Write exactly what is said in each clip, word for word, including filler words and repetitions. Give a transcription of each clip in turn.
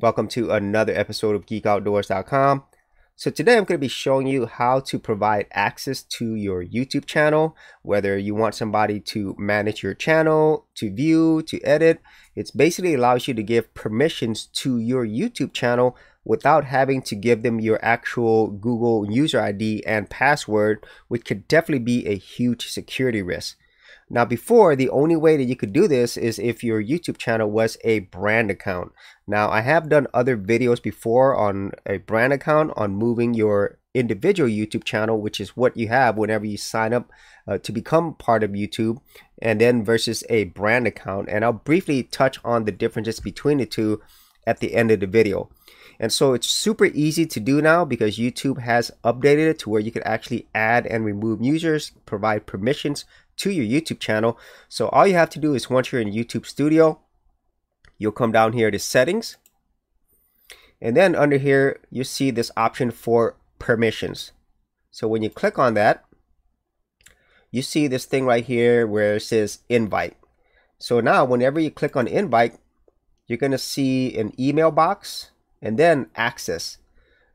Welcome to another episode of geek outdoors dot com. So today I'm going to be showing you how to provide access to your YouTube channel, whether you want somebody to manage your channel, to view, to edit. It's basically allows you to give permissions to your YouTube channel without having to give them your actual Google user I D and password, which could definitely be a huge security risk. Now before, the only way that you could do this is if your YouTube channel was a brand account. Now I have done other videos before on a brand account on moving your individual YouTube channel, which is what you have whenever you sign up uh, to become part of YouTube, and then versus a brand account. And I'll briefly touch on the differences between the two at the end of the video. And so it's super easy to do now because YouTube has updated it to where you could actually add and remove users, provide permissions to your YouTube channel. So all you have to do is, once you're in YouTube Studio, you'll come down here to settings, and then under here you see this option for permissions. So when you click on that, you see this thing right here where it says invite. So now whenever you click on invite, you're going to see an email box and then access.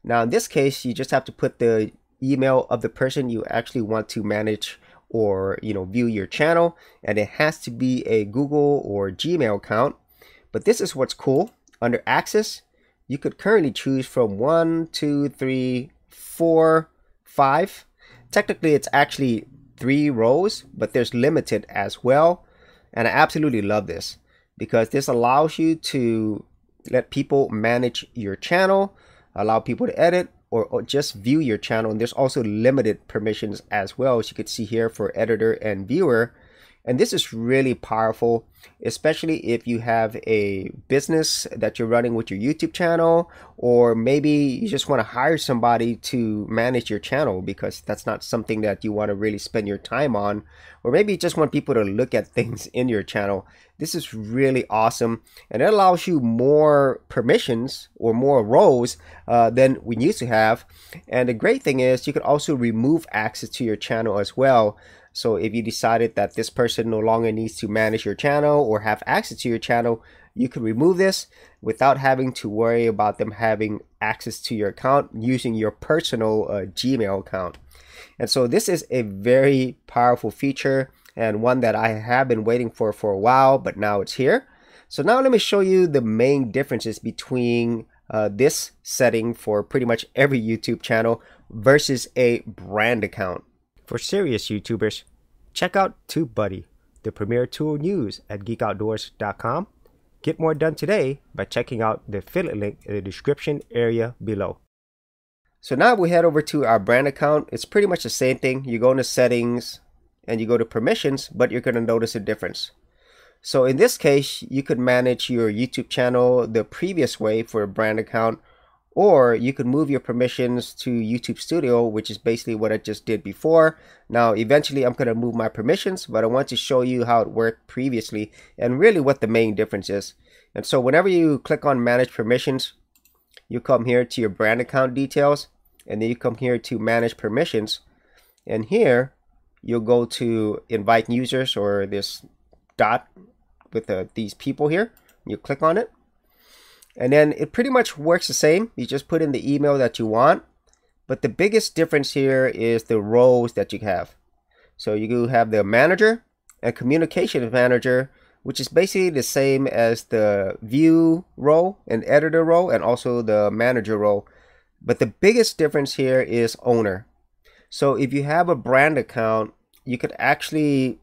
Now in this case, you just have to put the email of the person you actually want to manage or you know view your channel, and it has to be a Google or Gmail account. But this is what's cool. Under access, you could currently choose from one, two, three, four, five. Technically it's actually three rows, but there's limited as well. And I absolutely love this because this allows you to let people manage your channel, allow people to edit, Or, or just view your channel. And there's also limited permissions as well, as you could see here, for editor and viewer. And this is really powerful, especially if you have a business that you're running with your YouTube channel, or maybe you just want to hire somebody to manage your channel because that's not something that you want to really spend your time on, or maybe you just want people to look at things in your channel. This is really awesome, and it allows you more permissions or more roles uh, than we used to have. And the great thing is you could also remove access to your channel as well. So if you decided that this person no longer needs to manage your channel or have access to your channel, you can remove this without having to worry about them having access to your account using your personal uh, Gmail account. And so this is a very powerful feature, and one that I have been waiting for for a while, but now it's here. So now let me show you the main differences between uh, this setting for pretty much every YouTube channel versus a brand account. For serious YouTubers, check out TubeBuddy, the premier tool news at geek outdoors dot com. Get more done today by checking out the affiliate link in the description area below. So now we head over to our brand account. It's pretty much the same thing. You go into settings and you go to permissions, but you're going to notice a difference. So in this case, you could manage your YouTube channel the previous way for a brand account, or you could move your permissions to YouTube Studio, which is basically what I just did before. Now, eventually I'm going to move my permissions, but I want to show you how it worked previously and really what the main difference is. And so whenever you click on Manage Permissions, you come here to your Brand Account Details, and then you come here to Manage Permissions. And here, you'll go to Invite Users, or this dot with the, these people here. You click on it. And then it pretty much works the same. You just put in the email that you want. But the biggest difference here is the roles that you have. So you have the manager and communications manager, which is basically the same as the view role and editor role and also the manager role. But the biggest difference here is owner. So if you have a brand account, you could actually,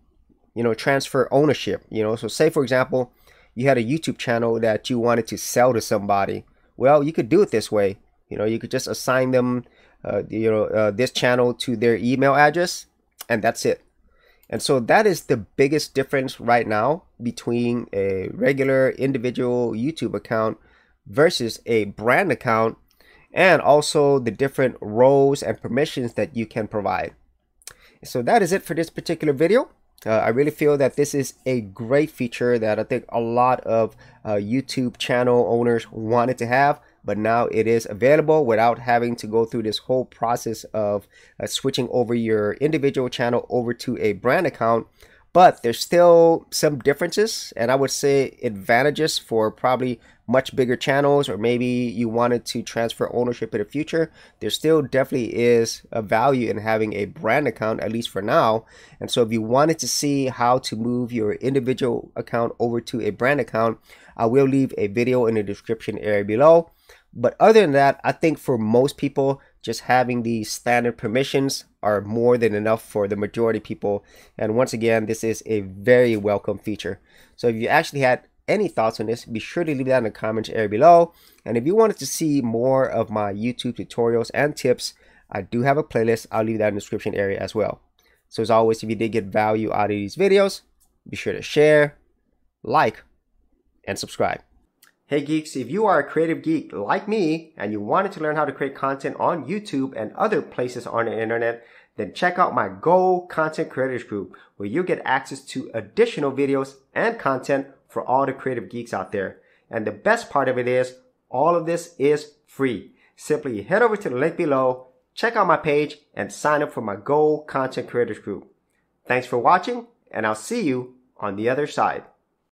you know, transfer ownership, you know. So say for example, you had a YouTube channel that you wanted to sell to somebody. Well, you could do it this way. You know, you could just assign them, uh, you know, uh, this channel to their email address, and that's it. And so that is the biggest difference right now between a regular individual YouTube account versus a brand account, and also the different roles and permissions that you can provide. So that is it for this particular video. Uh, I really feel that this is a great feature that I think a lot of uh, YouTube channel owners wanted to have, but now it is available without having to go through this whole process of uh, switching over your individual channel over to a brand account. But there's still some differences, and I would say advantages for probably much bigger channels, or maybe you wanted to transfer ownership in the future, there still definitely is a value in having a brand account, at least for now. And so if you wanted to see how to move your individual account over to a brand account, I will leave a video in the description area below. But other than that, I think for most people, just having the standard permissions are more than enough for the majority of people. And once again, this is a very welcome feature. So if you actually had any thoughts on this, be sure to leave that in the comments area below. And if you wanted to see more of my YouTube tutorials and tips, I do have a playlist. I'll leave that in the description area as well. So as always, if you did get value out of these videos, be sure to share, like, and subscribe. Hey geeks, if you are a creative geek like me and you wanted to learn how to create content on YouTube and other places on the internet, then check out my Go Content Creators Group, where you get access to additional videos and content for all the creative geeks out there. And the best part of it is, all of this is free. Simply head over to the link below, check out my page, and sign up for my Go Content Creators Group. Thanks for watching, and I'll see you on the other side.